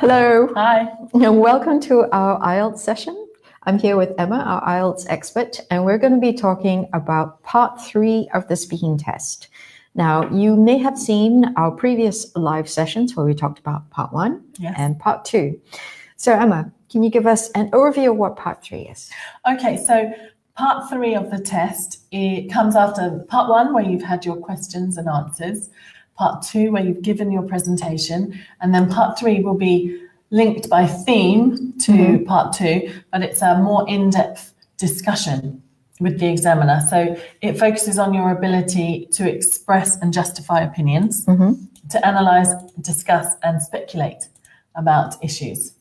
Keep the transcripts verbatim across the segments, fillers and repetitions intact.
Hello. Hi. Welcome to our I E L T S session. I'm here with Emma, our I E L T S expert, and we're going to be talking about part three of the speaking test. Now, you may have seen our previous live sessions where we talked about part one yes. and part two. So, Emma, can you give us an overview of what part three is? Okay, so part three of the test, it comes after part one where you've had your questions and answers, part two where you've given your presentation, and then part three will be linked by theme to mm-hmm. part two, but it's a more in-depth discussion with the examiner. So it focuses on your ability to express and justify opinions, mm-hmm. to analyse, discuss and speculate about issues.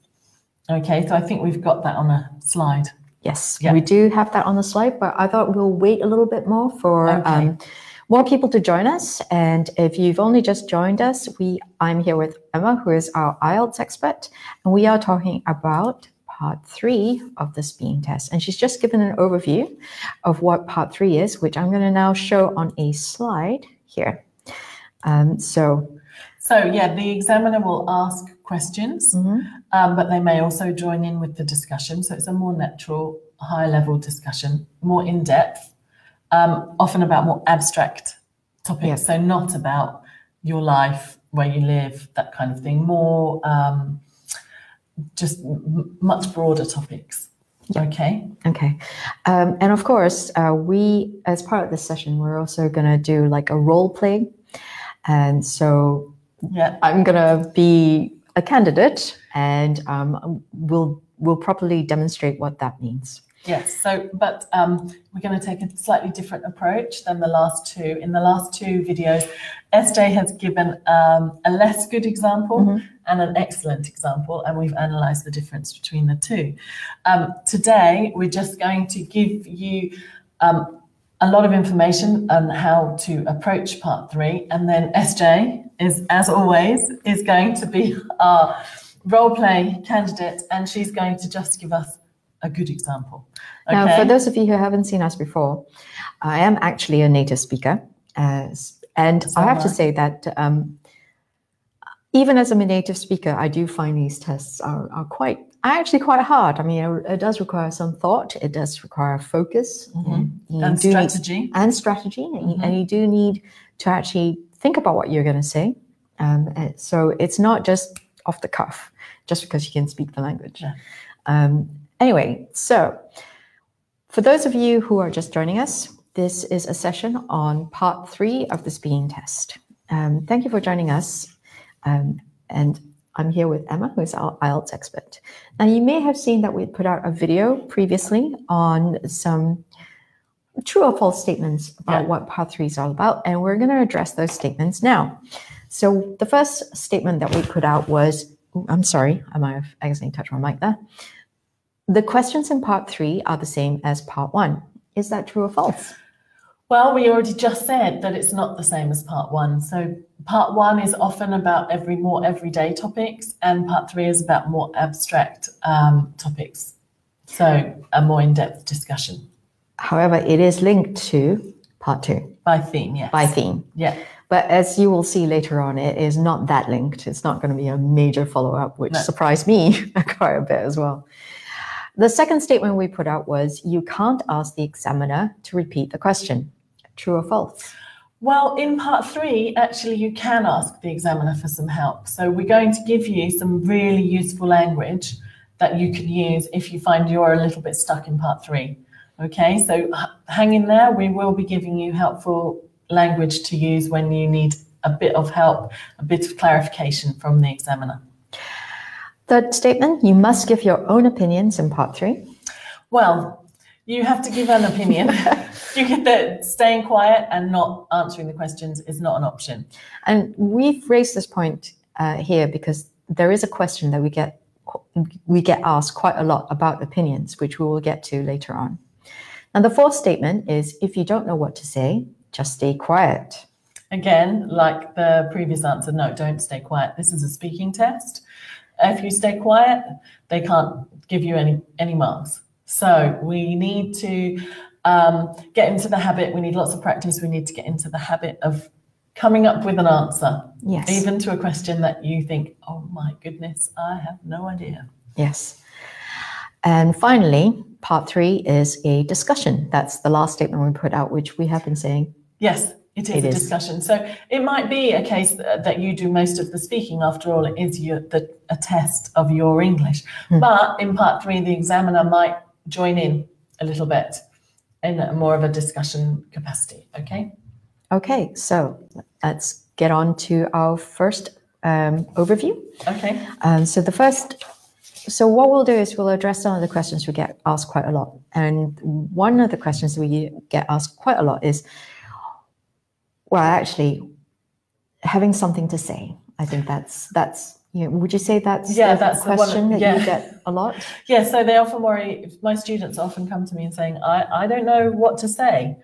Okay, so I think we've got that on a slide. Yes, yep. We do have that on the slide, but I thought we'll wait a little bit more for... Okay. Um, more people to join us. And if you've only just joined us, we I'm here with Emma, who is our I E L T S expert, and we are talking about part three of the speaking test. And she's just given an overview of what part three is, which I'm going to now show on a slide here. Um, so, so yeah, the examiner will ask questions, mm-hmm. um, but they may also join in with the discussion. So it's a more natural, high-level discussion, more in-depth. Um, often about more abstract topics, yes. so not about your life, where you live, that kind of thing, more um, just m much broader topics. Yep. Okay. Okay. Um, and of course, uh, we, as part of this session, we're also going to do like a role play. And so yeah. I'm going to be a candidate and um, we'll, we'll properly demonstrate what that means. Yes, so, but um, we're going to take a slightly different approach than the last two. In the last two videos, S J has given um, a less good example mm-hmm. and an excellent example, and we've analysed the difference between the two. Um, today, we're just going to give you um, a lot of information on how to approach part three, and then S J, is, as always, is going to be our role play candidate, and she's going to just give us a good example. Okay. Now, for those of you who haven't seen us before, I am actually a native speaker. Uh, and so I have right. to say that um, even as I'm a native speaker, I do find these tests are, are quite, actually quite hard. I mean, it, it does require some thought. It does require focus. Mm-hmm. you, you and, strategy. Need, and strategy. And strategy. And you do need to actually think about what you're going to say. Um, and so it's not just off the cuff, just because you can speak the language. Yeah. Um, Anyway, so for those of you who are just joining us, this is a session on part three of the speaking test. Um, thank you for joining us. Um, and I'm here with Emma, who is our I E L T S expert. Now, you may have seen that we put out a video previously on some true or false statements about yeah. what part three is all about, and we're going to address those statements now. So the first statement that we put out was, ooh, I'm sorry, I might have accidentally touched my mic there. The questions in part three are the same as part one. Is that true or false? Well, we already just said that it's not the same as part one. So part one is often about every more everyday topics, and part three is about more abstract um, topics. So a more in-depth discussion. However, it is linked to part two. By theme, yes. By theme. Yeah. But as you will see later on, it is not that linked. It's not going to be a major follow-up, which no. surprised me quite a bit as well. The second statement we put out was, you can't ask the examiner to repeat the question. True or false? Well, in part three, actually, you can ask the examiner for some help. So we're going to give you some really useful language that you can use if you find you're a little bit stuck in part three. Okay, so hang in there. We will be giving you helpful language to use when you need a bit of help, a bit of clarification from the examiner. Third statement, you must give your own opinions in part three. Well, you have to give an opinion. You get that staying quiet and not answering the questions is not an option. And we've raised this point uh, here because there is a question that we get, we get asked quite a lot about opinions, which we will get to later on. And the fourth statement is, if you don't know what to say, just stay quiet. Again, like the previous answer, no, don't stay quiet. This is a speaking test. If you stay quiet, they can't give you any, any marks. So we need to um, get into the habit. We need lots of practice. We need to get into the habit of coming up with an answer. Yes. Even to a question that you think, oh my goodness, I have no idea. Yes. And finally, part three is a discussion. That's the last statement we put out, which we have been saying. Yes, it is it a is. discussion. So it might be a case that you do most of the speaking. After all, it is your, the, a test of your English. Mm. But in part three, the examiner might join in a little bit in a more of a discussion capacity. Okay? Okay, so let's get on to our first um, overview. Okay. Um, so the first... So what we'll do is we'll address some of the questions we get asked quite a lot. And one of the questions we get asked quite a lot is, well, actually, having something to say. I think that's, that's you know, would you say that's yeah, the that's question the one, yeah. that you get a lot? Yeah, so they often worry, my students often come to me and saying, I, I don't know what to say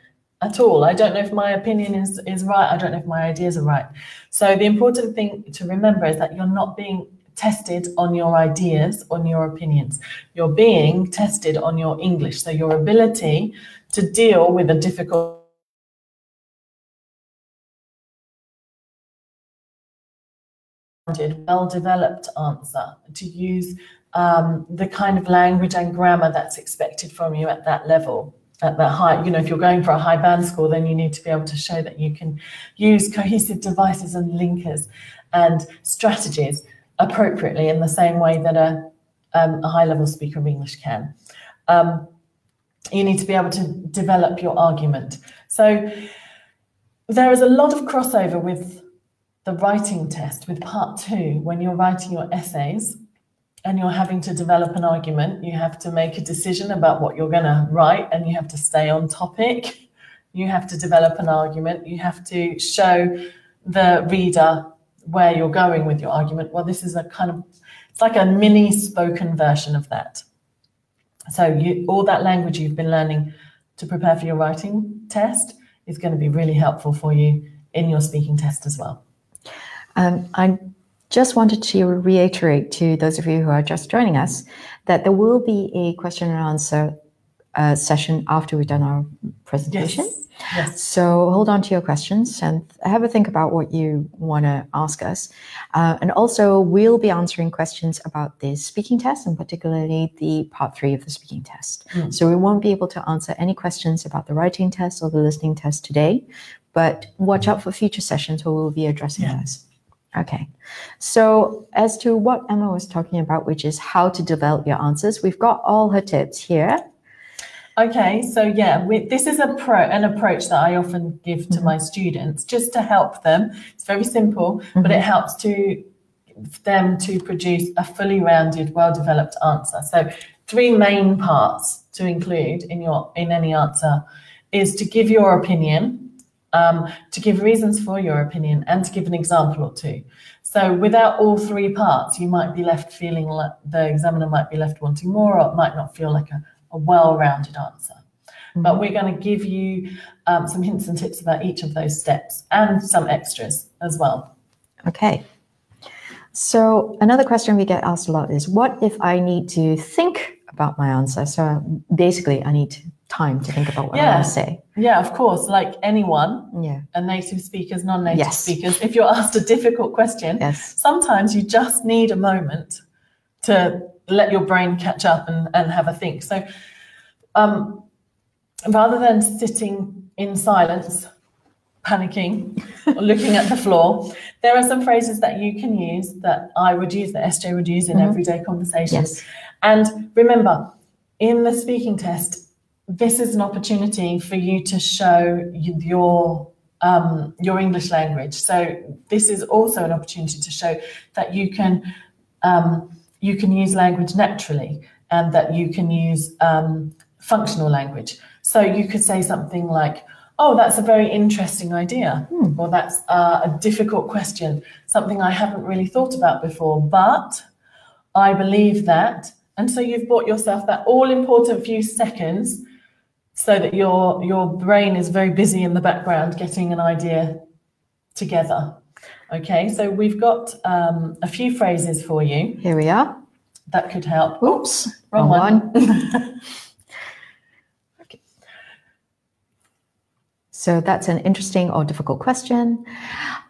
at all. I don't know if my opinion is, is right. I don't know if my ideas are right. So the important thing to remember is that you're not being tested on your ideas, on your opinions. You're being tested on your English. So your ability to deal with a difficult well-developed answer, to use um, the kind of language and grammar that's expected from you at that level, at that high, you know, if you're going for a high band score, then you need to be able to show that you can use cohesive devices and linkers and strategies appropriately, in the same way that a, um, a high-level speaker of English can. Um, you need to be able to develop your argument. So there is a lot of crossover with the writing test, with part two, when you're writing your essays and you're having to develop an argument. You have to make a decision about what you're going to write, and you have to stay on topic. You have to develop an argument. You have to show the reader where you're going with your argument. Well, this is a kind of, it's like a mini spoken version of that. So you, all that language you've been learning to prepare for your writing test is going to be really helpful for you in your speaking test as well. Um, I just wanted to reiterate to those of you who are just joining us that there will be a question and answer Uh, session after we've done our presentation. Yes. Yes. So hold on to your questions and have a think about what you want to ask us. Uh, and also, we'll be answering questions about the speaking test, and particularly the part three of the speaking test. Mm. So we won't be able to answer any questions about the writing test or the listening test today, but watch out for future sessions where we'll be addressing yeah. those. Okay, so as to what Emma was talking about, which is how to develop your answers, we've got all her tips here. Okay, so yeah, we, this is a pro, an approach that I often give to mm-hmm. my students, just to help them. It's very simple, mm-hmm. but it helps to them to produce a fully rounded, well-developed answer. So three main parts to include in your in any answer is to give your opinion, um, to give reasons for your opinion, and to give an example or two. So without all three parts, you might be left feeling like the examiner might be left wanting more, or it might not feel like a A well-rounded answer. Mm-hmm. But we're going to give you um, some hints and tips about each of those steps, and some extras as well. Okay. So another question we get asked a lot is, what if I need to think about my answer? So basically, I need time to think about what yeah. I want to say. Yeah, of course. Like anyone, yeah. and native speakers, non-native yes. speakers, if you're asked a difficult question, yes. sometimes you just need a moment to let your brain catch up and, and have a think. So um, rather than sitting in silence, panicking, or looking at the floor, there are some phrases that you can use, that I would use, that S J would use in mm-hmm. everyday conversations. Yes. And remember, in the speaking test, this is an opportunity for you to show your um, your English language. So this is also an opportunity to show that you can... Um, you can use language naturally, and that you can use um, functional language. So you could say something like, oh, that's a very interesting idea, hmm. or that's uh, a difficult question, something I haven't really thought about before, but I believe that. And so you've bought yourself that all-important few seconds so that your, your brain is very busy in the background getting an idea together. Okay, so we've got um, a few phrases for you. Here we are. That could help. Oops, wrong, wrong one. one. Okay. So that's an interesting or difficult question.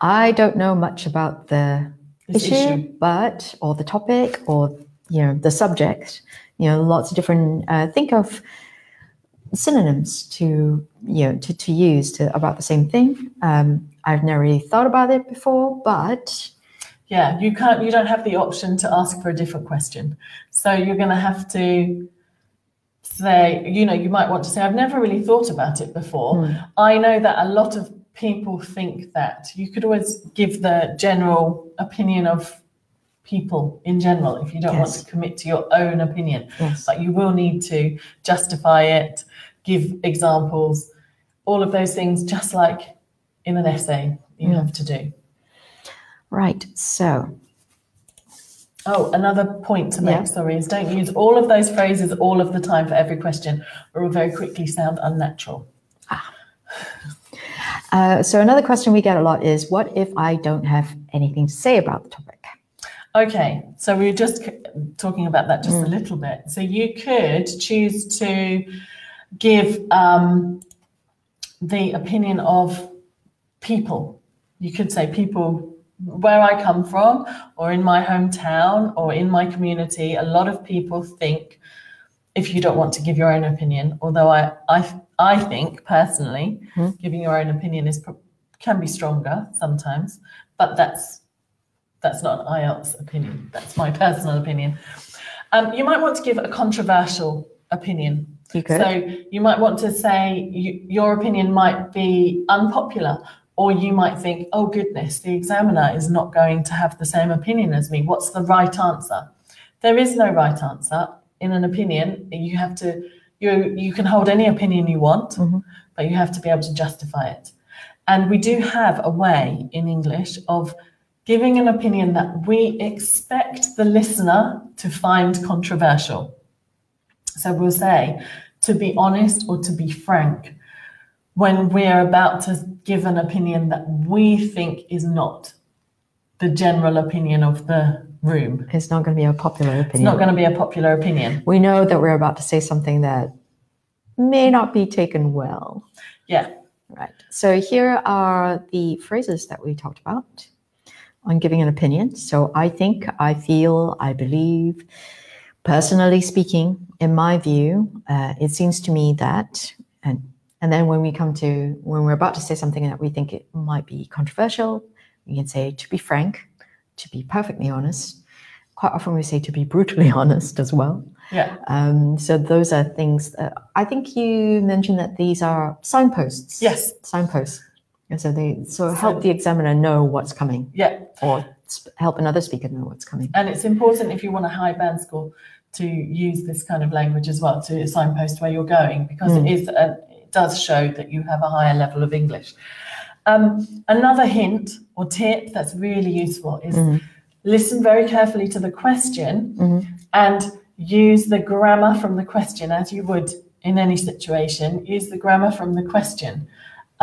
I don't know much about the issue, issue, but, or the topic, or, you know, the subject, you know, lots of different, uh, think of synonyms to, you know, to, to use to about the same thing. Um, I've never really thought about it before, but... Yeah, you can't, you don't have the option to ask for a different question. So you're going to have to say, you know, you might want to say, I've never really thought about it before. Mm. I know that a lot of people think that. You could always give the general opinion of people in general if you don't yes. want to commit to your own opinion. Yes. But you will need to justify it, give examples, all of those things, just like in an essay you mm. have to do. Right, so. Oh, another point to make, yeah. sorry, is don't use all of those phrases all of the time for every question, or it will very quickly sound unnatural. Ah. Uh, so another question we get a lot is, what if I don't have anything to say about the topic? Okay, so we were just talking about that just mm. a little bit. So you could choose to give um, the opinion of people. You could say people... where I come from, or in my hometown, or in my community, a lot of people think, if you don't want to give your own opinion, although I I, I think personally, mm-hmm. giving your own opinion is can be stronger sometimes, but that's that's not an I E L T S opinion. That's my personal opinion. Um, you might want to give a controversial opinion. You could. So you might want to say you, your opinion might be unpopular. Or you might think, oh, goodness, the examiner is not going to have the same opinion as me. What's the right answer? There is no right answer. In an opinion, you have to, you, you can hold any opinion you want, mm-hmm. but you have to be able to justify it. And we do have a way in English of giving an opinion that we expect the listener to find controversial. So we'll say, to be honest or to be frank, when we're about to give an opinion that we think is not the general opinion of the room. It's not going to be a popular opinion. It's not going to be a popular opinion. We know that we're about to say something that may not be taken well. Yeah. Right. So here are the phrases that we talked about on giving an opinion. So I think, I feel, I believe. Personally speaking, in my view, uh, it seems to me that... and. And then when we come to, when we're about to say something that we think it might be controversial, we can say, to be frank, to be perfectly honest. Quite often we say to be brutally honest as well. Yeah. Um, so those are things that, I think you mentioned that these are signposts. Yes. Signposts. And so they so, so help the examiner know what's coming. Yeah. Or help another speaker know what's coming. And it's important if you want a high band score to use this kind of language as well, to signpost where you're going, because mm. it is a... does show that you have a higher level of English. Um, another hint or tip that's really useful is mm-hmm. listen very carefully to the question mm-hmm. and use the grammar from the question as you would in any situation. Use the grammar from the question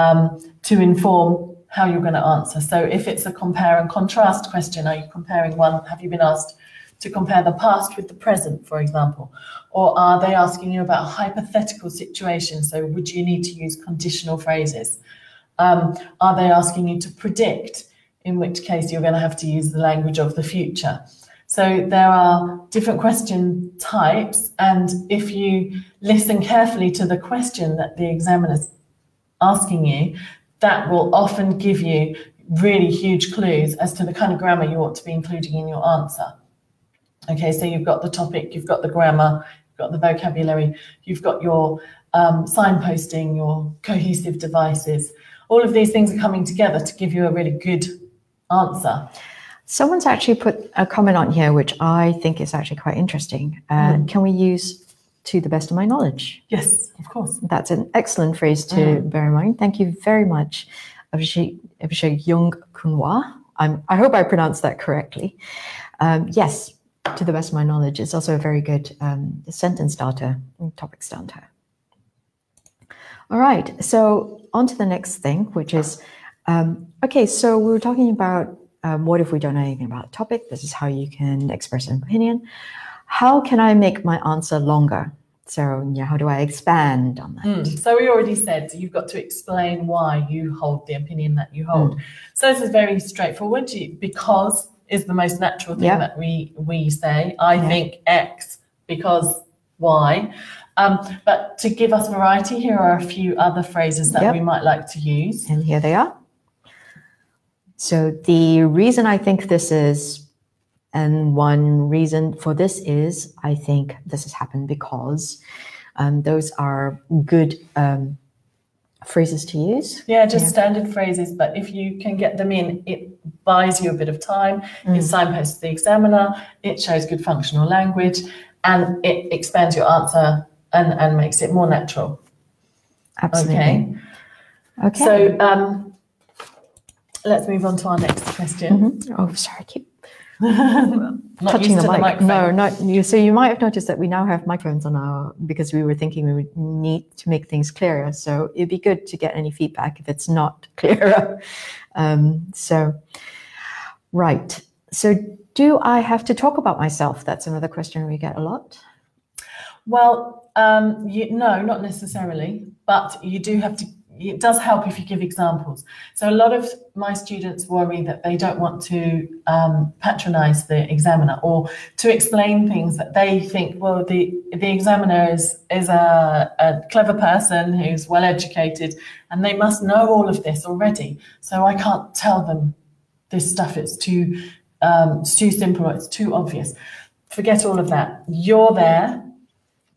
um, to inform how you're going to answer. So if it's a compare and contrast question, are you comparing one? Have you been asked to compare the past with the present, for example? Or are they asking you about hypothetical situations? So would you need to use conditional phrases? Um, are they asking you to predict, in which case you're going to have to use the language of the future? So there are different question types, and if you listen carefully to the question that the examiner's asking you, that will often give you really huge clues as to the kind of grammar you ought to be including in your answer. Okay, so you've got the topic, you've got the grammar, you've got the vocabulary, you've got your um, signposting, your cohesive devices. All of these things are coming together to give you a really good answer. Someone's actually put a comment on here, which I think is actually quite interesting. Uh, mm. Can we use to the best of my knowledge? Yes, of course. That's an excellent phrase to mm. bear in mind. Thank you very much, Abhashi Yung Kunwa. I'm, I hope I pronounced that correctly. Um, yes. To the best of my knowledge, it's also a very good um, sentence starter, topic starter. All right, so on to the next thing, which is, um, okay, so we were talking about um, what if we don't know anything about a topic? This is how you can express an opinion. How can I make my answer longer? So yeah, how do I expand on that? Mm. So we already said you've got to explain why you hold the opinion that you hold. Mm. So this is very straightforward. Because is the most natural thing yep. that we we say. I yep. think X because Y. Um, but to give us variety, here are a few other phrases that yep. we might like to use. And here they are. So the reason I think this is, and one reason for this is, I think this has happened because, um, those are good um, phrases to use. Yeah, just yeah. standard phrases, but if you can get them in, it buys you a bit of time, mm. it signposts the examiner, it shows good functional language, and it expands your answer and, and makes it more natural. Absolutely. Okay. Okay. So um, let's move on to our next question. Mm-hmm. Oh, sorry, I keep touching the mic. The no, not you. So you might have noticed that we now have microphones on our, because we were thinking we would need to make things clearer. So it'd be good to get any feedback if it's not clearer. Um, so, right. So do I have to talk about myself? That's another question we get a lot. Well, um, you, no, not necessarily, but you do have to, it does help if you give examples. So a lot of my students worry that they don't want to um, patronize the examiner or to explain things that they think, well, the, the examiner is, is a, a clever person who's well educated and they must know all of this already. So I can't tell them this stuff, it's too... Um, it's too simple, it's too obvious. Forget all of that. You're there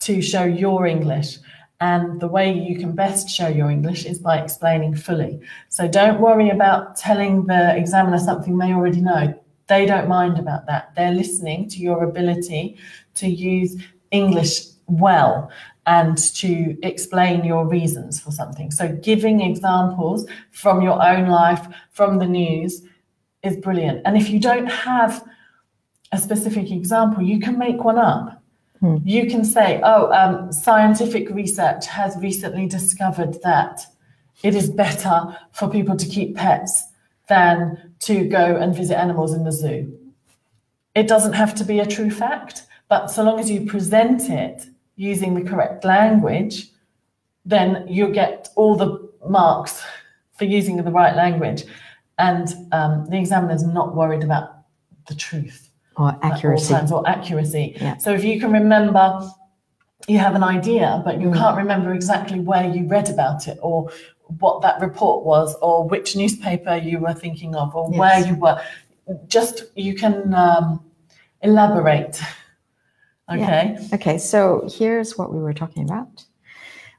to show your English, and the way you can best show your English is by explaining fully. So don't worry about telling the examiner something they already know. They don't mind about that. They're listening to your ability to use English well and to explain your reasons for something. So giving examples from your own life, from the news, is brilliant. And if you don't have a specific example, you can make one up. Hmm. You can say, oh, um, scientific research has recently discovered that it is better for people to keep pets than to go and visit animals in the zoo. It doesn't have to be a true fact, but so long as you present it using the correct language, then you'll get all the marks for using the right language. And um, the examiner's not worried about the truth or accuracy. At all times, or accuracy. Yeah. So if you can remember, you have an idea, but you mm. can't remember exactly where you read about it or what that report was or which newspaper you were thinking of or yes. where you were, just you can um, elaborate. Okay. Yeah. Okay, so here's what we were talking about,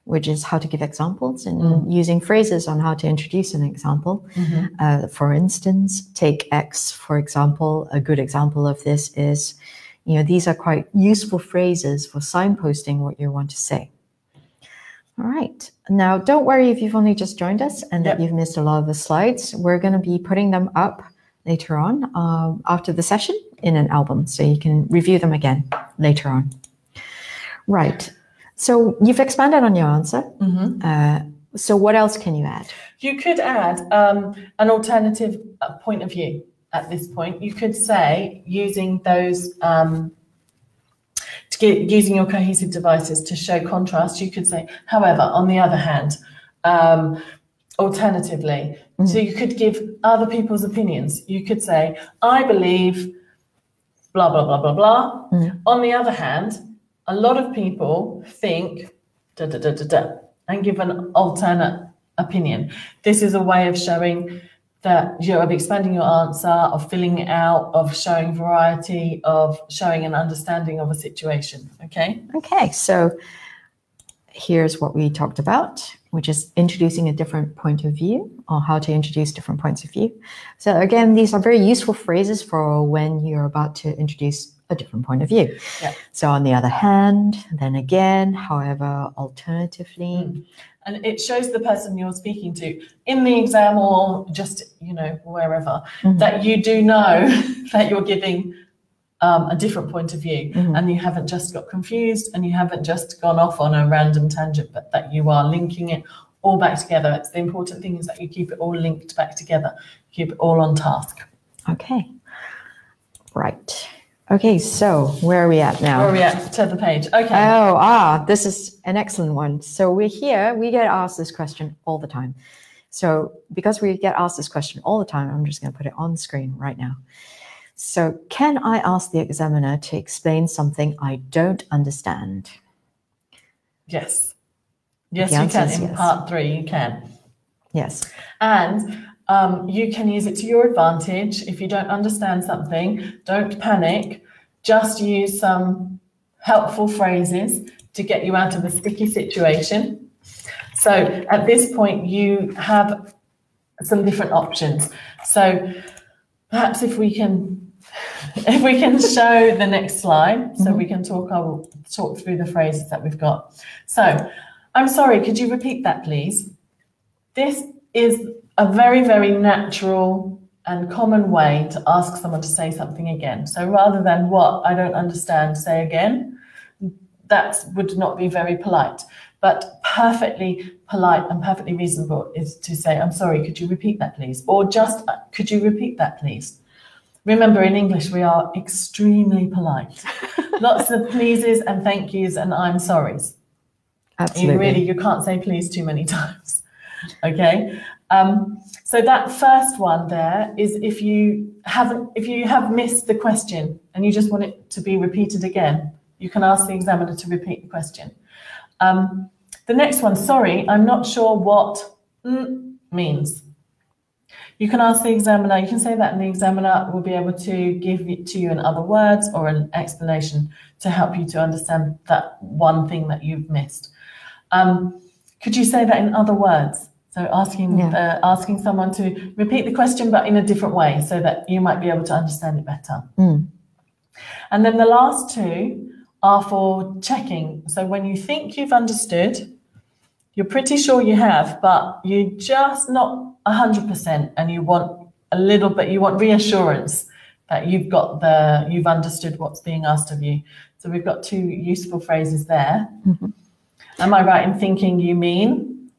which is how to give examples and mm. using phrases on how to introduce an example. Mm-hmm. Uh, for instance, take X, for example. A good example of this is, you know, these are quite useful phrases for signposting what you want to say. All right. Now, don't worry if you've only just joined us and yep. that you've missed a lot of the slides. We're going to be putting them up later on um, after the session in an album, so you can review them again later on. Right. So you've expanded on your answer. Mm-hmm. uh, so what else can you add? You could add um, an alternative point of view at this point. You could say using those, um, to get, using your cohesive devices to show contrast, you could say, however, on the other hand, um, alternatively. Mm-hmm. So you could give other people's opinions. You could say, I believe blah, blah, blah, blah, blah. Mm-hmm. On the other hand, a lot of people think da, da, da, da, da, and give an alternate opinion. This is a way of showing that you're of expanding your answer, of filling it out, of showing variety, of showing an understanding of a situation. Okay. Okay. So here's what we talked about, which is introducing a different point of view or how to introduce different points of view. So again, these are very useful phrases for when you're about to introduce a different point of view. Yeah. So on the other hand, then again, however, alternatively. Mm. And it shows the person you're speaking to in the exam or just, you know, wherever, mm-hmm. that you do know that you're giving um, a different point of view mm-hmm. and you haven't just got confused and you haven't just gone off on a random tangent, but that you are linking it all back together. It's the important thing is that you keep it all linked back together, keep it all on task. Okay. Right. Okay, so where are we at now? Where are we at? To the page. Okay. Oh, ah, this is an excellent one. So we're here. We get asked this question all the time. So because we get asked this question all the time, I'm just going to put it on screen right now. So can I ask the examiner to explain something I don't understand? Yes. Yes, you can. In yes. part three, you can. Yes. And um, you can use it to your advantage. If you don't understand something, don't panic. Just use some helpful phrases to get you out of a sticky situation. So at this point, you have some different options. So perhaps if we can, if we can show the next slide, so mm-hmm. we can talk our, talk through the phrases that we've got. So, I'm sorry, could you repeat that, please? This is a very, very natural and common way to ask someone to say something again. So rather than what I don't understand, say again, that would not be very polite. But perfectly polite and perfectly reasonable is to say, I'm sorry, could you repeat that, please? Or just, could you repeat that, please? Remember, in English, we are extremely polite. Lots of pleases and thank yous and I'm sorries. Absolutely. You really, you can't say please too many times, okay? Um, so that first one there is if you haven't, if you have missed the question and you just want it to be repeated again, you can ask the examiner to repeat the question. Um, the next one, sorry, I'm not sure what mm means. You can ask the examiner, you can say that and the examiner will be able to give it to you in other words or an explanation to help you to understand that one thing that you've missed. Um, could you say that in other words? So asking yeah. uh, asking someone to repeat the question, but in a different way so that you might be able to understand it better. Mm. And then the last two are for checking. So when you think you've understood, you're pretty sure you have, but you're just not one hundred percent and you want a little bit, you want reassurance that you've got the, you've understood what's being asked of you. So we've got two useful phrases there. Mm-hmm. Am I right in thinking you mean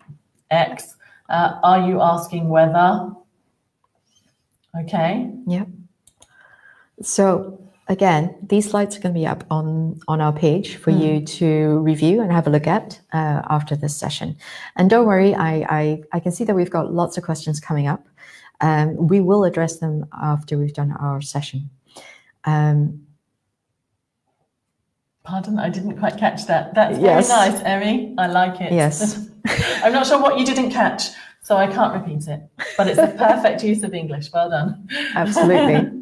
X? Uh, are you asking whether? Okay. Yeah. So again, these slides are going to be up on, on our page for mm. you to review and have a look at uh, after this session. And don't worry, I, I, I can see that we've got lots of questions coming up. Um, we will address them after we've done our session. Um, Pardon, I didn't quite catch that. That's yes. very nice, Emmy. I like it. Yes. I'm not sure what you didn't catch, so I can't repeat it. But it's the perfect use of English. Well done. Absolutely.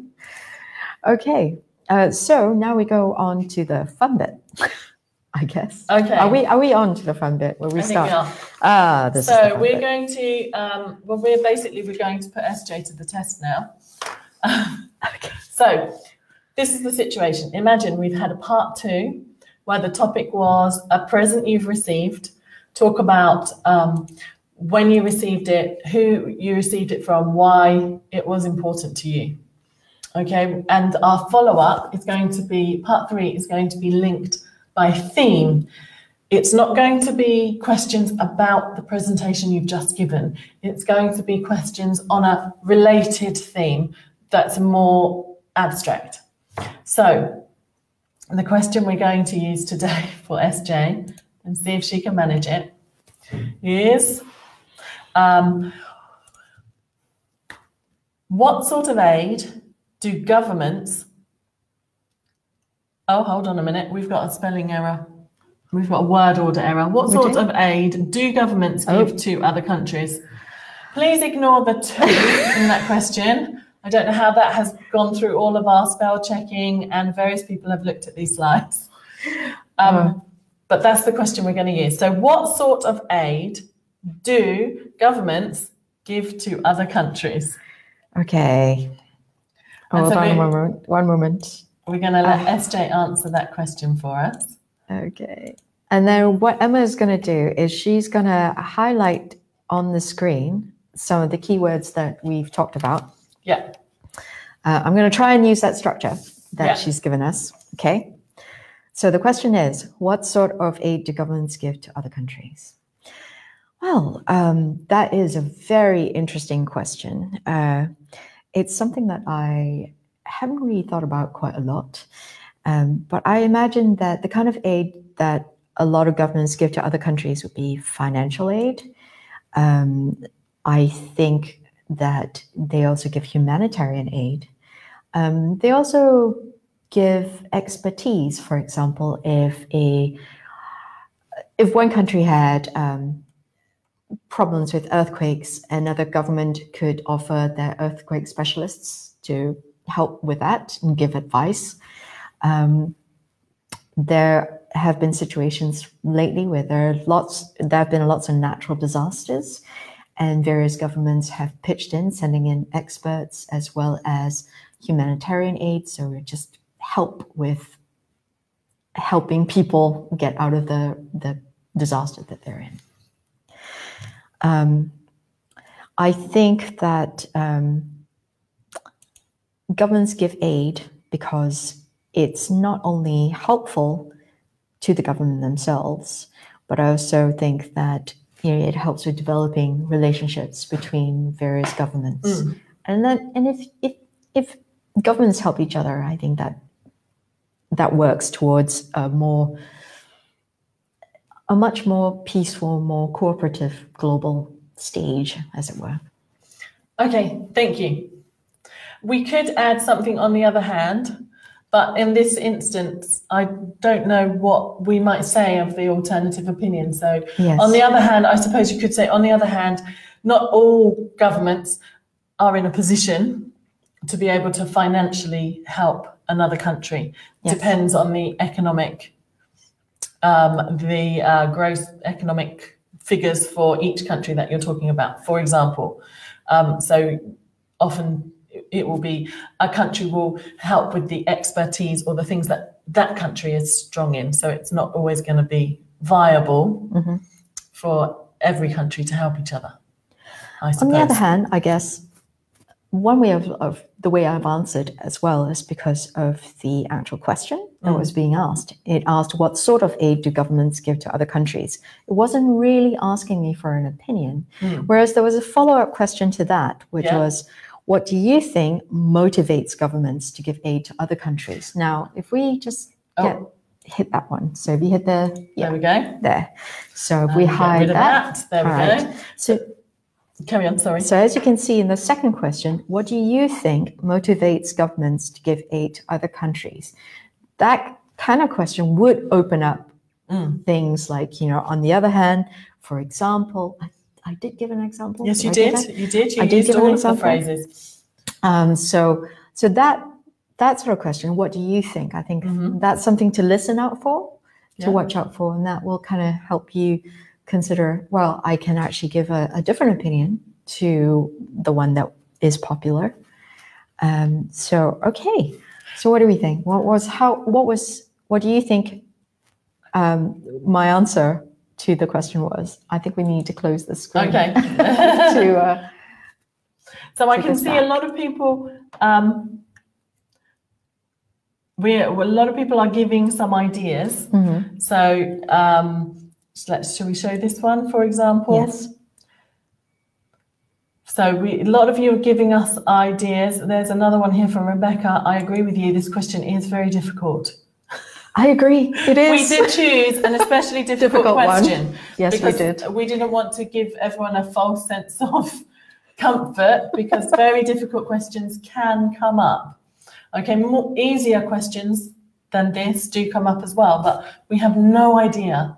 Okay. Uh, so now we go on to the fun bit, I guess. Okay. Are we are we on to the fun bit where we I start? Think we are. Ah, this so is the fun we're bit. going to. Um, well, we're basically we're going to put S J to the test now. Okay. So. This is the situation. Imagine we've had a part two where the topic was a present you've received. Talk about um, when you received it, who you received it from, why it was important to you. Okay, and our follow-up is going to be, part three is going to be linked by theme. It's not going to be questions about the presentation you've just given. It's going to be questions on a related theme that's more abstract. So the question we're going to use today for S J and see if she can manage it is um, what sort of aid do governments, oh, hold on a minute, we've got a spelling error. We've got a word order error. What sort of aid do governments give oh. to other countries? Please ignore the two in that question. I don't know how that has gone through all of our spell checking and various people have looked at these slides. Um, mm. But that's the question we're going to use. So what sort of aid do governments give to other countries? Okay. Hold so on one moment. One moment. We're going to let uh, S J answer that question for us. Okay. And then what Emma is going to do is she's going to highlight on the screen some of the keywords that we've talked about. Yeah. Uh, I'm going to try and use that structure that yeah. she's given us. Okay. So the question is, what sort of aid do governments give to other countries? Well, um, that is a very interesting question. Uh, it's something that I haven't really thought about quite a lot. Um, but I imagine that the kind of aid that a lot of governments give to other countries would be financial aid. Um, I think that they also give humanitarian aid. Um, they also give expertise. For example, if a if one country had um, problems with earthquakes, another government could offer their earthquake specialists to help with that and give advice. Um, there have been situations lately where there are lots, there have been lots of natural disasters, and various governments have pitched in, sending in experts as well as humanitarian aid, so just help with helping people get out of the, the disaster that they're in. Um, I think that um, governments give aid because it's not only helpful to the government themselves, but I also think that, you know, it helps with developing relationships between various governments. Mm. And then, and if, if if governments help each other, I think that that works towards a more, a much more peaceful, more cooperative global stage, as it were. Okay, thank you. We could add something on the other hand. But in this instance, I don't know what we might say of the alternative opinion. So yes. On the other hand, I suppose you could say, on the other hand, not all governments are in a position to be able to financially help another country. Yes. Depends on the economic, um, the uh, gross economic figures for each country that you're talking about, for example. Um, so often, it will be a country will help with the expertise or the things that that country is strong in. So it's not always going to be viable mm-hmm. for every country to help each other, I suppose. On the other hand, I guess one way of, of the way I've answered as well is because of the actual question that mm. was being asked. It asked, what sort of aid do governments give to other countries? It wasn't really asking me for an opinion. Mm. Whereas there was a follow-up question to that, which yeah. was, what do you think motivates governments to give aid to other countries? Now, if we just get, oh. hit that one. So if you hit the... Yeah, there we go. There. So if uh, we hide that, that. There we right. go. So carry on, sorry. So as you can see in the second question, what do you think motivates governments to give aid to other countries? That kind of question would open up mm. things like, you know, on the other hand, for example... I did give an example. Yes, you did. did you did. You I used did all of the phrases. Um, so, so that that sort of question, what do you think? I think mm-hmm. that's something to listen out for, to yeah. watch out for, and that will kind of help you consider, well, I can actually give a, a different opinion to the one that is popular. Um, so, okay. So, what do we think? What was how? What was? What do you think? Um, my answer to the question was, I think we need to close the screen. Okay. to, uh, so I can see back. a lot of people, um, we a lot of people are giving some ideas. Mm-hmm. So um, let's, shall we show this one, for example? Yes. So we, a lot of you are giving us ideas. There's another one here from Rebecca. I agree with you. This question is very difficult. I agree. It is. We did choose an especially difficult, difficult question. One. Yes, we did. We didn't want to give everyone a false sense of comfort because very difficult questions can come up. Okay, more easier questions than this do come up as well, but we have no idea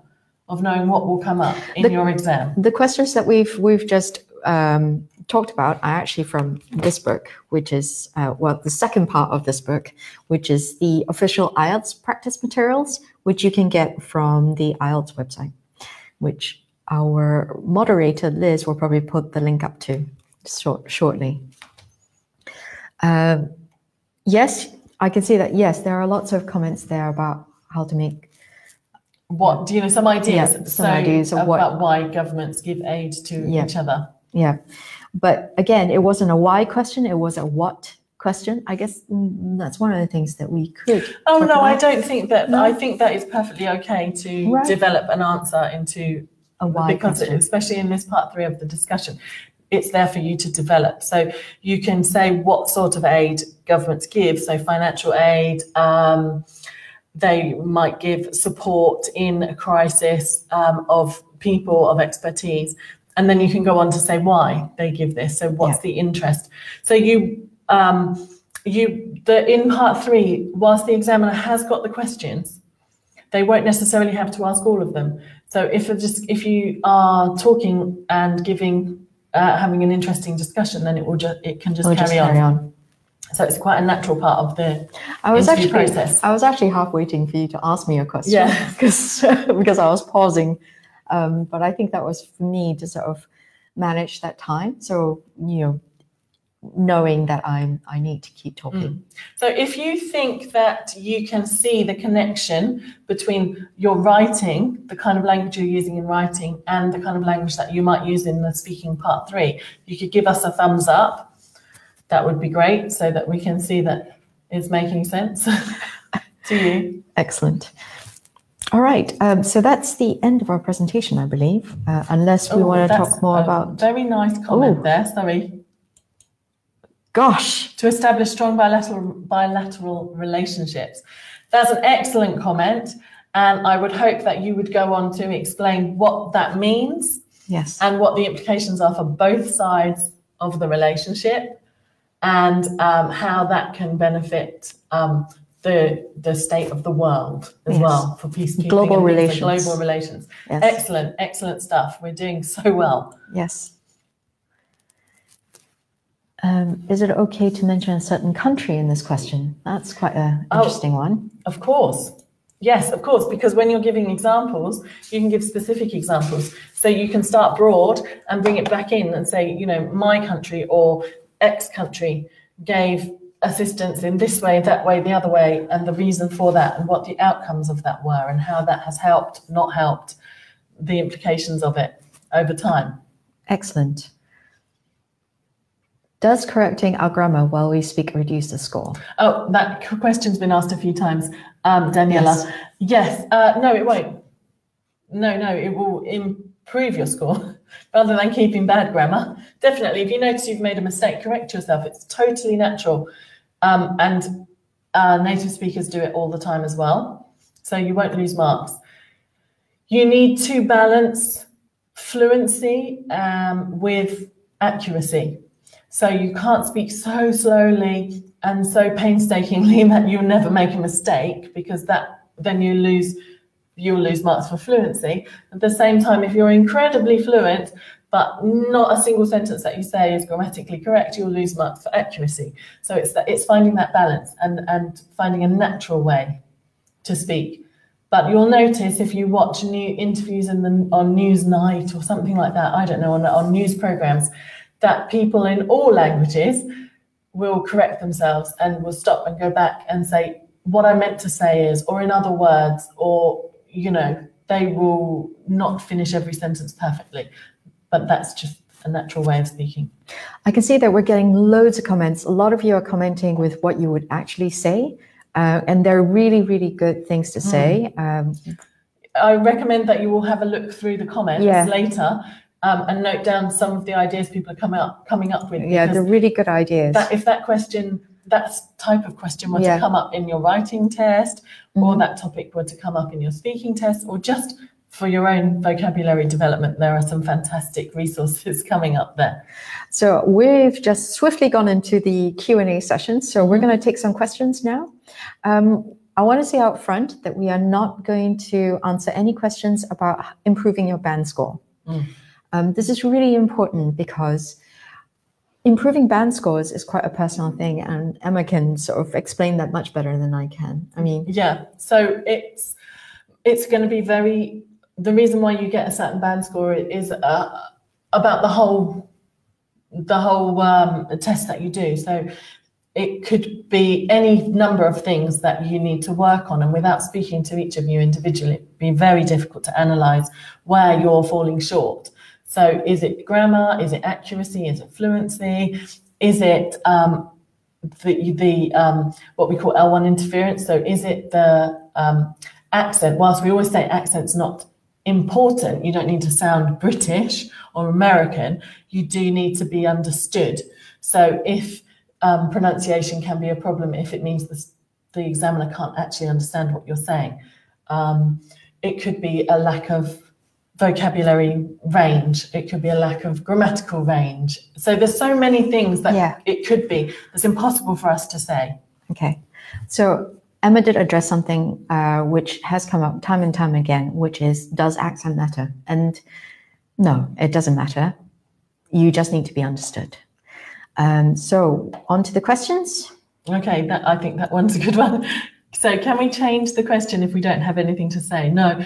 of knowing what will come up in the, your exam. The questions that we've we've just um, talked about are actually from this book, which is, uh, well, the second part of this book, which is the official I E L T S practice materials, which you can get from the I E L T S website, which our moderator, Liz, will probably put the link up to short, shortly. Uh, yes, I can see that. Yes, there are lots of comments there about how to make what, do you know, some ideas, yeah, some so ideas of about what, why governments give aid to yeah, each other. Yeah. But again, it wasn't a why question, it was a what question. I guess that's one of the things that we could. Oh, no, about. I don't think that. No. I think that is perfectly okay to right. develop an answer into a why because question. Especially in this part three of the discussion. it's there for you to develop. So you can say what sort of aid governments give. So financial aid, um, they might give support in a crisis um, of people, of expertise. And then you can go on to say why they give this. So what's yeah. the interest? So you, um, you the, in part three, whilst the examiner has got the questions, they won't necessarily have to ask all of them. So if just if you are talking and giving, uh, having an interesting discussion, then it will just it can just, carry, just carry on. on. So it's quite a natural part of the I was actually process. I was actually half waiting for you to ask me a question, yeah, because because I was pausing, um, but I think that was for me to sort of manage that time. So you know, knowing that I'm I need to keep talking. Mm. So if you think that you can see the connection between your writing, the kind of language you're using in writing, and the kind of language that you might use in the speaking part three, you could give us a thumbs up. That would be great so that we can see that it's making sense to you. Excellent. All right, um, so that's the end of our presentation, I believe, uh, unless we want to talk more about... Very nice comment Ooh. there, sorry. Gosh. To establish strong bilateral bilateral relationships. That's an excellent comment, and I would hope that you would go on to explain what that means, yes, and what the implications are for both sides of the relationship, and um, how that can benefit um, the the state of the world as yes. well for peacekeeping. Global relations. Global relations. Yes. Excellent, excellent stuff. We're doing so well. Yes. Um, is it okay to mention a certain country in this question? That's quite an interesting oh, one. Of course. Yes, of course, because when you're giving examples, you can give specific examples. So you can start broad and bring it back in and say, you know, my country or X country gave assistance in this way, that way, the other way, and the reason for that, and what the outcomes of that were, and how that has helped, not helped, the implications of it over time. Excellent. Does correcting our grammar while we speak reduce the score? Oh, that question's been asked a few times, um, Daniela. Yes. yes. Uh, no, it won't. No, no, it will improve your score rather than keeping bad grammar. Definitely, if you notice you've made a mistake, correct yourself. It's totally natural. Um, and uh, native speakers do it all the time as well. So you won't lose marks. You need to balance fluency um, with accuracy. So you can't speak so slowly and so painstakingly that you'll never make a mistake, because that then you lose you'll lose marks for fluency. At the same time, if you're incredibly fluent but not a single sentence that you say is grammatically correct, you'll lose marks for accuracy. So it's that it's finding that balance and and finding a natural way to speak. But you'll notice if you watch new interviews in the, on Newsnight or something like that, I don't know, on, on news programs, that people in all languages will correct themselves and will stop and go back and say what I meant to say is, or in other words, or, you know, they will not finish every sentence perfectly, but that's just a natural way of speaking. I can see that we're getting loads of comments. A lot of you are commenting with what you would actually say, uh, and they're really, really good things to say. Mm. Um, I recommend that you will have a look through the comments yeah. later, Um, and note down some of the ideas people are coming up coming up with. Yeah, they're really good ideas. That, if that question, that type of question were yeah. to come up in your writing test, mm-hmm. or that topic were to come up in your speaking test, or just for your own vocabulary development, there are some fantastic resources coming up there. So we've just swiftly gone into the Q and A session. So we're going to take some questions now. Um, I want to say out front that we are not going to answer any questions about improving your band score. Mm. Um, this is really important because improving band scores is quite a personal thing, and Emma can sort of explain that much better than I can. I mean, yeah. So it's it's going to be very. The reason why you get a certain band score is uh, about the whole the whole um, test that you do. So it could be any number of things that you need to work on, and without speaking to each of you individually, it'd be very difficult to analyze where you're falling short. So is it grammar? Is it accuracy? Is it fluency? Is it um, the, the um, what we call L one interference? So is it the um, accent? Whilst we always say accent's not important. You don't need to sound British or American. You do need to be understood. So if um, pronunciation can be a problem, if it means the, the examiner can't actually understand what you're saying, um, it could be a lack of vocabulary range. It could be a lack of grammatical range. So there's so many things that yeah. it could be. It's impossible for us to say. Okay. So Emma did address something uh, which has come up time and time again, which is, does accent matter? And no, it doesn't matter. You just need to be understood. Um, so on to the questions. Okay, that, I think that one's a good one. So can we change the question if we don't have anything to say? No,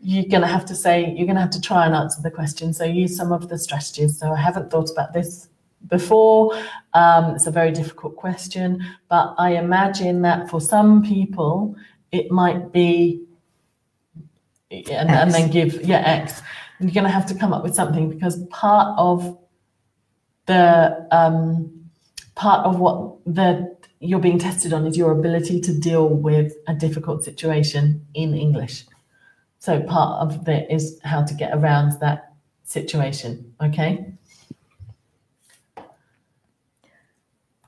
you're going to have to say, you're going to have to try and answer the question. So use some of the strategies. So I haven't thought about this before. Um, it's a very difficult question, but I imagine that for some people it might be, and, and then give, yeah, X. You're going to have to come up with something, because part of the, um, part of what the, you're being tested on is your ability to deal with a difficult situation in English. So part of it is how to get around that situation, okay?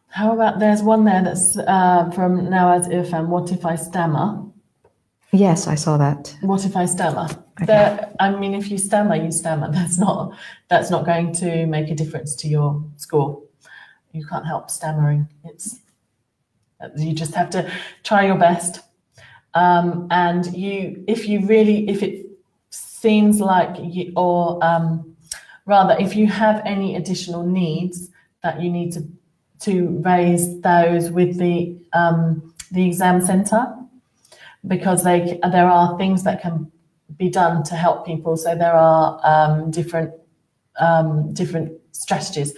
How about, there's one there that's uh, from Nawaz Irfan, what if I stammer? Yes, I saw that. What if I stammer? Okay. There, I mean, if you stammer, you stammer. That's not, that's not going to make a difference to your score. You can't help stammering. It's, you just have to try your best. Um, and you, if you really, if it seems like, you, or um, rather, if you have any additional needs that you need to to raise those with the um, the exam centre, because they there are things that can be done to help people. So there are um, different um, different strategies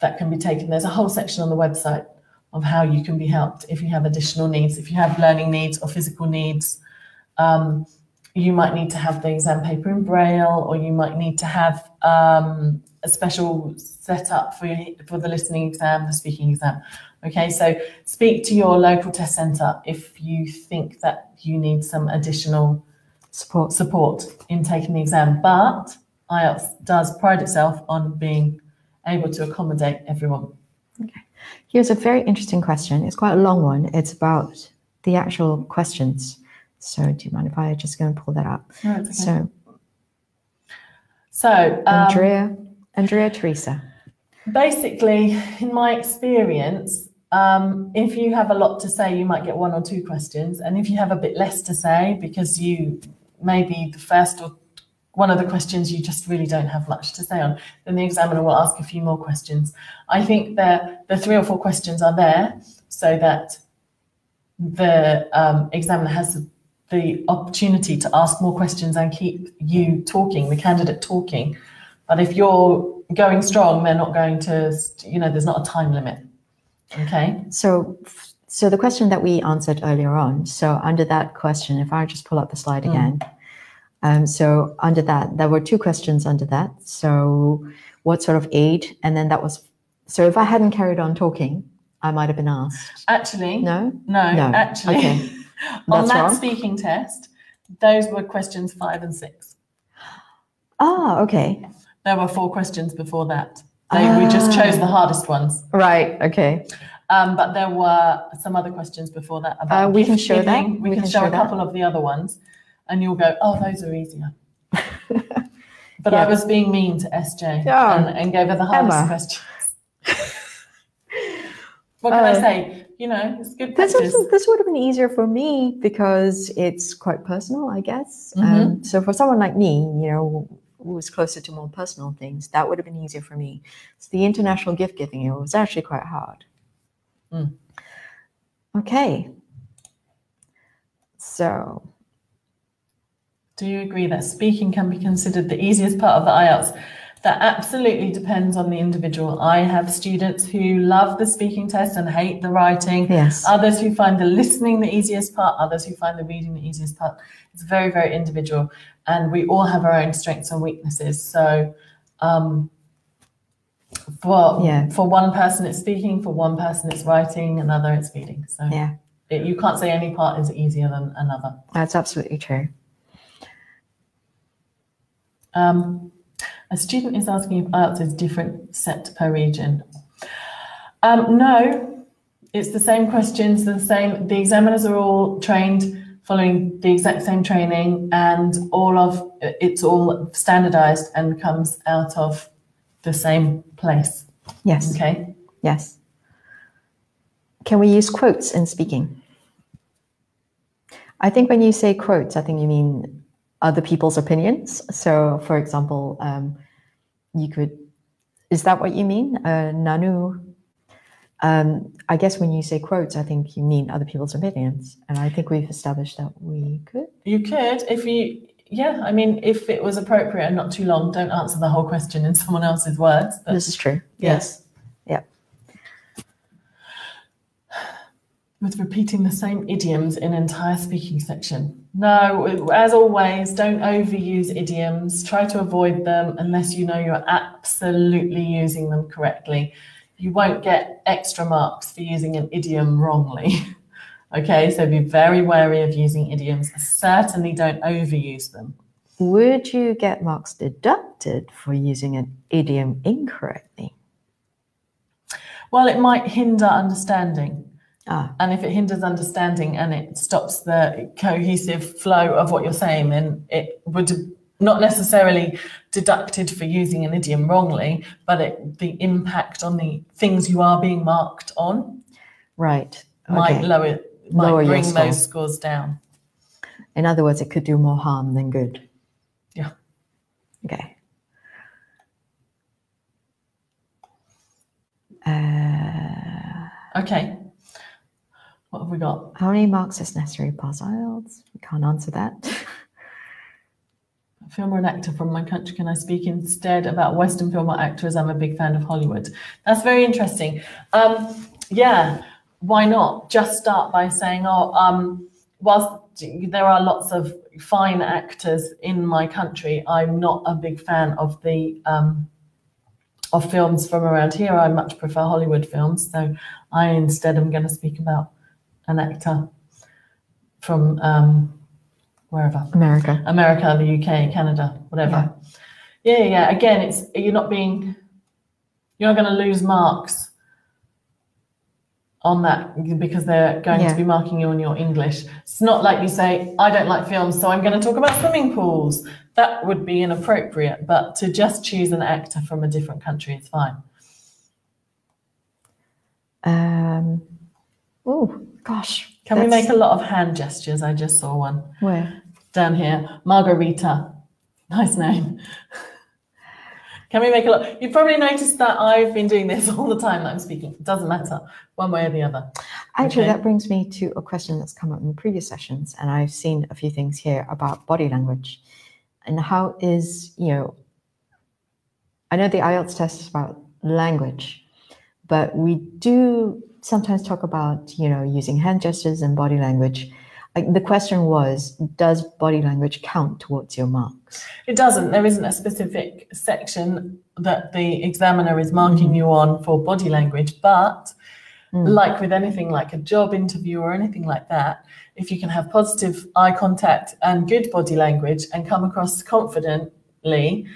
that can be taken. There's a whole section on the website of how you can be helped if you have additional needs, if you have learning needs or physical needs. Um, you might need to have the exam paper in Braille, or you might need to have um, a special setup for, your, for the listening exam, the speaking exam. Okay, so speak to your local test centre if you think that you need some additional support, support in taking the exam. But I E L T S does pride itself on being able to accommodate everyone. Okay. Here's a very interesting question. It's quite a long one. It's about the actual questions. So do you mind if I just go and pull that up? No, okay. So, so um, Andrea, Andrea Teresa. Basically, in my experience, um, if you have a lot to say, you might get one or two questions. And if you have a bit less to say, because you maybe the first or one of the questions you just really don't have much to say on, then the examiner will ask a few more questions. I think that the three or four questions are there so that the um, examiner has the opportunity to ask more questions and keep you talking, the candidate talking. But if you're going strong, they're not going to, you know, there's not a time limit. Okay. So, so the question that we answered earlier on, so under that question, if I just pull up the slide again, mm. Um, so under that, there were two questions under that. So what sort of aid? And then that was, so if I hadn't carried on talking, I might have been asked. Actually. No? No, no. Actually. Okay. On that wrong. Speaking test, those were questions five and six. Ah, okay. There were four questions before that. They, ah. We just chose the hardest ones. Right, okay. Um, but there were some other questions before that. About uh, we can show that. We, we can, can show, show a couple of the other ones. And you'll go, oh, those are easier. But yeah. I was being mean to S J oh, and, and gave her the hardest Emma. Questions. What can uh, I say? You know, it's good practice. This, also, this would have been easier for me because it's quite personal, I guess. Mm-hmm. um, so for someone like me, you know, who was closer to more personal things, that would have been easier for me. So the international gift giving, it was actually quite hard. Mm. Okay. So... do you agree that speaking can be considered the easiest part of the I E L T S? That absolutely depends on the individual. I have students who love the speaking test and hate the writing. Yes. Others who find the listening the easiest part. Others who find the reading the easiest part. It's very, very individual. And we all have our own strengths and weaknesses. So um, for, yeah. for one person it's speaking, for one person it's writing, another it's reading. So yeah. it, you can't say any part is easier than another. That's absolutely true. Um, a student is asking if I E L T S is different set per region. Um, no, it's the same questions, the same. The examiners are all trained following the exact same training, and all of it's all standardized and comes out of the same place. Yes. Okay. Yes. Can we use quotes in speaking? I think when you say quotes, I think you mean other people's opinions. So, for example, um, you could, is that what you mean? Uh, Nanu, um, I guess when you say quotes, I think you mean other people's opinions. And I think we've established that we could. You could, if you, yeah, I mean, if it was appropriate and not too long, don't answer the whole question in someone else's words. But this is true. Yeah. Yes. With repeating the same idioms in entire speaking section. No, as always, don't overuse idioms. Try to avoid them unless you know you're absolutely using them correctly. You won't get extra marks for using an idiom wrongly. Okay, so be very wary of using idioms. Certainly don't overuse them. Would you get marks deducted for using an idiom incorrectly? Well, it might hinder understanding. Ah. And if it hinders understanding and it stops the cohesive flow of what you're saying, then it would not necessarily deducted for using an idiom wrongly, but it, the impact on the things you are being marked on, right, okay. might lower, might lower bring score. those scores down. In other words, it could do more harm than good. Yeah. Okay. Uh, okay. What have we got? How many marks is necessary to pass I E L T S? We can't answer that. A film or an actor from my country, can I speak instead about Western film or actors? I'm a big fan of Hollywood. That's very interesting. Um, yeah, why not? Just start by saying, oh, um, whilst there are lots of fine actors in my country, I'm not a big fan of the um, of films from around here. I much prefer Hollywood films, so I instead am going to speak about an actor from um, wherever. America. America, the U K, Canada, whatever. Yeah. yeah, yeah. Again, it's you're not being, you're not going to lose marks on that because they're going yeah. to be marking you on your English. It's not like you say, I don't like films, so I'm going to talk about swimming pools. That would be inappropriate, but to just choose an actor from a different country is fine. Um. Oh. Gosh. Can that's... we make a lot of hand gestures? I just saw one. Where? Down here. Margarita. Nice name. Can we make a lot? You probably noticed that I've been doing this all the time that I'm speaking. It doesn't matter one way or the other. Actually, okay. That brings me to a question that's come up in previous sessions. And I've seen a few things here about body language. And how is, you know, I know the I E L T S test is about language, but we do sometimes talk about, you know, using hand gestures and body language. Like the question was, does body language count towards your marks? It doesn't. There isn't a specific section that the examiner is marking mm. you on for body language. But mm. like with anything like a job interview or anything like that, if you can have positive eye contact and good body language and come across confidently,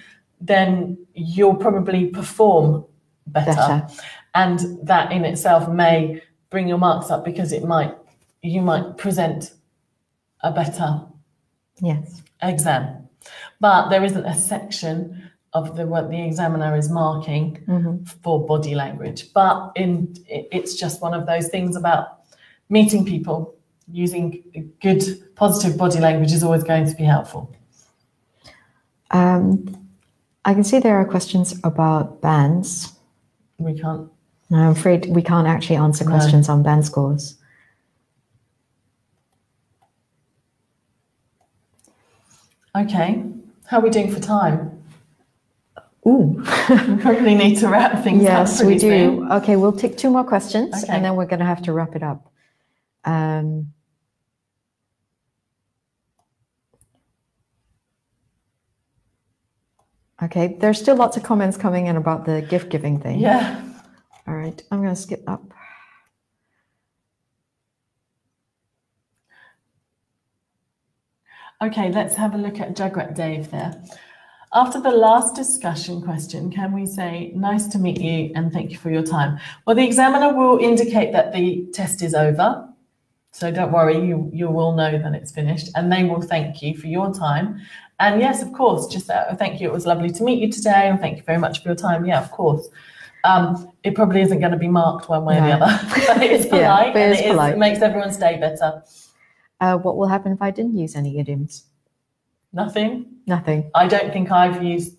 then you'll probably perform better. better. And that in itself may bring your marks up because it might, you might present a better yes. exam. But there isn't a section of the what the examiner is marking mm-hmm. for body language. But in it's just one of those things about meeting people. Using good, positive body language is always going to be helpful. Um, I can see there are questions about bands. We can't. No, I'm afraid we can't actually answer questions no. on band scores. Okay. How are we doing for time? Ooh. We probably need to wrap things yes, up. Yes, we do. Soon. Okay, we'll take two more questions okay. and then we're going to have to wrap it up. Um, okay, there's still lots of comments coming in about the gift giving thing. Yeah. All right, I'm going to skip up. Okay, let's have a look at Jagrat Dave there. After the last discussion question, can we say, nice to meet you and thank you for your time? Well, the examiner will indicate that the test is over. So don't worry, you, you will know that it's finished, and they will thank you for your time. And yes, of course, just uh, thank you. It was lovely to meet you today, and thank you very much for your time. Yeah, of course. Um, it probably isn't going to be marked one way no. or the other, but it is polite, yeah, but it is and it, polite. Is, it makes everyone's day better. Uh, what will happen if I didn't use any idioms? Nothing. Nothing. I don't think I've used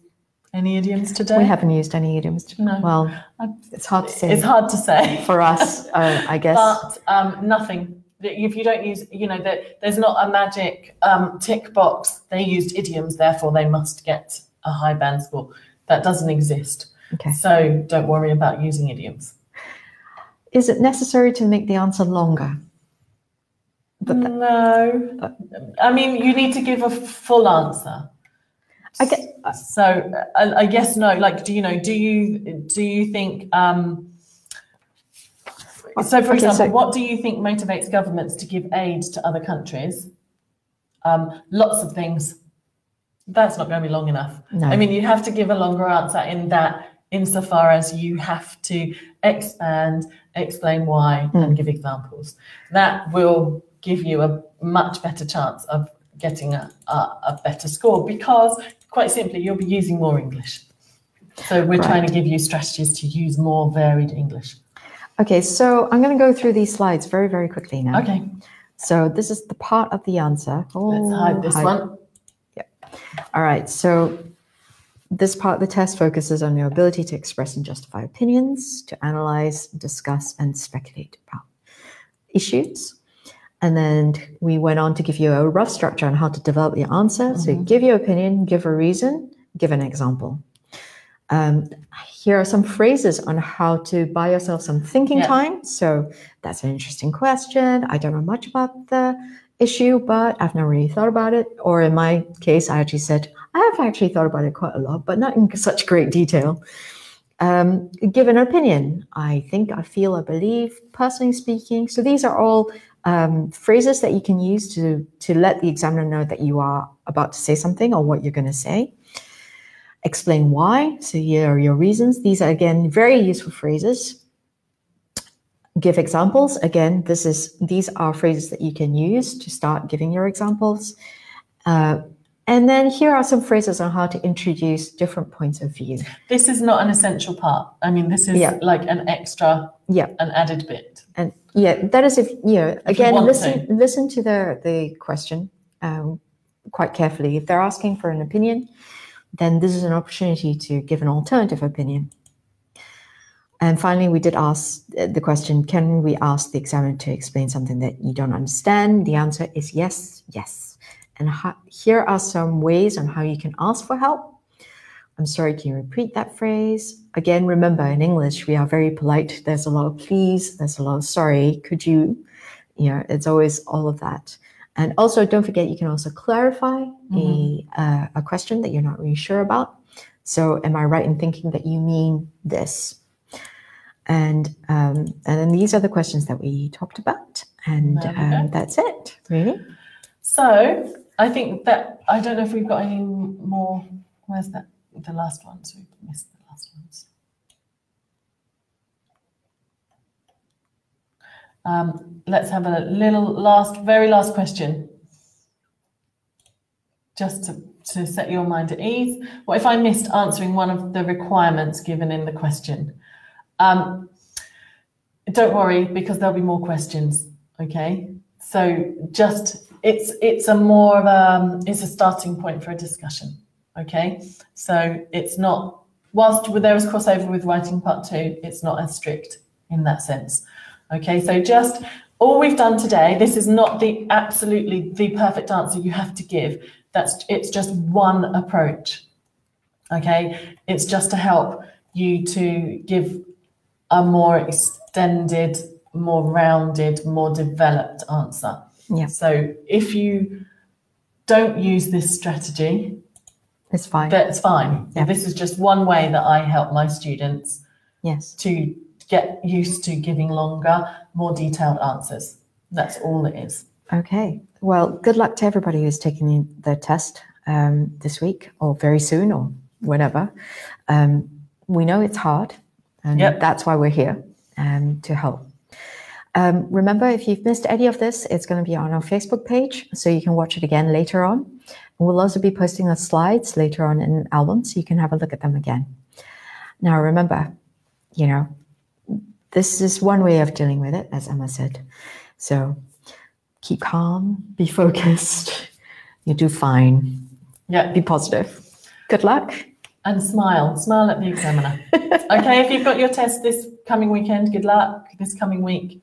any idioms today. We haven't used any idioms today. No. Well, I've, it's hard to say. It's hard to say. For us, uh, I guess. But um, nothing. If you don't use, you know, that there's not a magic um, tick box. They used idioms, therefore they must get a high band score. That doesn't exist. Okay. So don't worry about using idioms. Is it necessary to make the answer longer? But no. But, I mean, you need to give a full answer. I guess, so a, a yes, no. Like, do you know? Do you do you think? Um, So, for okay, example, so what do you think motivates governments to give aid to other countries? Um, lots of things. That's not going to be long enough. No. I mean, you have to give a longer answer in that, insofar as you have to expand, explain why, mm. and give examples. That will give you a much better chance of getting a, a, a better score, because, quite simply, you'll be using more English. So we're right. trying to give you strategies to use more varied English. Okay, so I'm going to go through these slides very, very quickly now. Okay. So this is the part of the answer. Oh, let's hide this hide. one. Yep. All right, so this part of the test focuses on your ability to express and justify opinions, to analyze, discuss, and speculate about issues. And then we went on to give you a rough structure on how to develop your answer. Mm-hmm. So you give your opinion, give a reason, give an example. Um, here are some phrases on how to buy yourself some thinking yeah. time. So that's an interesting question. I don't know much about the issue, but I've never really thought about it. Or in my case, I actually said, I have actually thought about it quite a lot, but not in such great detail. Um, give an opinion. I think, I feel, I believe, personally speaking. So these are all um, phrases that you can use to, to let the examiner know that you are about to say something or what you're going to say. Explain why. So here are your reasons. These are, again, very useful phrases. Give examples. Again, this is these are phrases that you can use to start giving your examples. Uh, and then here are some phrases on how to introduce different points of view. This is not an essential part. I mean, this is yeah. like an extra, yeah. an added bit. And yeah, that is if, you know, again, you listen to. listen to the, the question um, quite carefully. If they're asking for an opinion, then this is an opportunity to give an alternative opinion. And finally, we did ask the question, can we ask the examiner to explain something that you don't understand? The answer is yes, yes. And here are some ways on how you can ask for help. I'm sorry, can you repeat that phrase? Again, remember, in English, we are very polite. There's a lot of please, there's a lot of sorry, could you? You know, it's always all of that. And also, don't forget, you can also clarify mm-hmm. a, uh, a question that you're not really sure about. So, am I right in thinking that you mean this? And um, and then these are the questions that we talked about. And um, that's it, really. So, I think that, I don't know if we've got any more. Where's that? The last one. So, we missed the last ones. Um, let's have a little last, very last question, just to, to set your mind at ease. What if I missed answering one of the requirements given in the question? Um, don't worry, because there'll be more questions. Okay, so just it's it's a more of a it's a starting point for a discussion. Okay, so it's not, whilst there was crossover with writing part two, it's not as strict in that sense. Okay, so just all we've done today, this is not the absolutely the perfect answer you have to give. That's it's just one approach. Okay, it's just to help you to give a more extended, more rounded, more developed answer. Yeah. So if you don't use this strategy, it's fine. That's fine. Yeah. This is just one way that I help my students. Yes. To get used to giving longer, more detailed answers. That's all it is. Okay. Well, good luck to everybody who's taking the test. um, this week or very soon or whenever. Um, we know it's hard, and yep. that's why we're here um, to help. Um, remember, if you've missed any of this, it's going to be on our Facebook page, so you can watch it again later on. And we'll also be posting our slides later on in an album, so you can have a look at them again. Now, remember, you know, this is one way of dealing with it, as Emma said. So keep calm, be focused, you do fine. Yeah, be positive. Good luck. And smile, smile at the examiner. Okay, if you've got your test this coming weekend, good luck this coming week.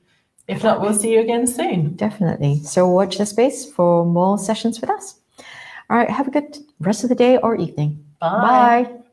If not, we'll see you again soon. Definitely. So watch the space for more sessions with us. All right, have a good rest of the day or evening. Bye. Bye.